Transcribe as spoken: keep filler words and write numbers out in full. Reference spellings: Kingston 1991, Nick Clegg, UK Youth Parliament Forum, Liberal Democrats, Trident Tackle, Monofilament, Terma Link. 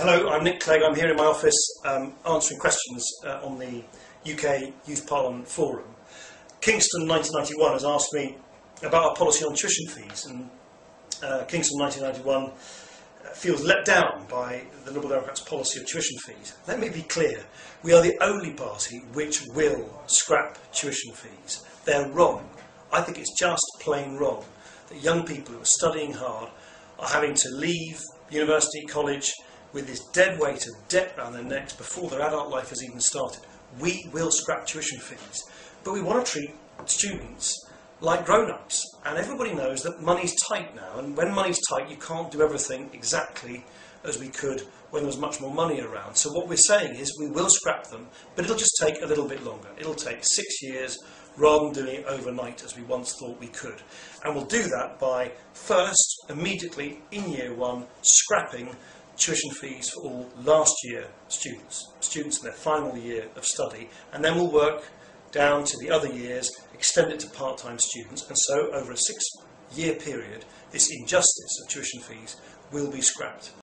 Hello, I'm Nick Clegg. I'm here in my office um, answering questions uh, on the U K Youth Parliament Forum. Kingston nineteen ninety-one has asked me about our policy on tuition fees, and uh, Kingston nineteen ninety-one feels let down by the Liberal Democrats' policy of tuition fees. Let me be clear, we are the only party which will scrap tuition fees. They're wrong. I think it's just plain wrong that young people who are studying hard are having to leave university, college, with this dead weight of debt around their necks before their adult life has even started. We will scrap tuition fees, but we want to treat students like grown-ups, and everybody knows that money's tight now, and when money's tight you can't do everything exactly as we could when there was much more money around. So what we're saying is we will scrap them, but it'll just take a little bit longer. It'll take six years rather than doing it overnight as we once thought we could. And we'll do that by first, immediately in year one, scrapping tuition fees for all last year students, students in their final year of study, and then we'll work down to the other years, extend it to part-time students, and so over a six-year period this injustice of tuition fees will be scrapped.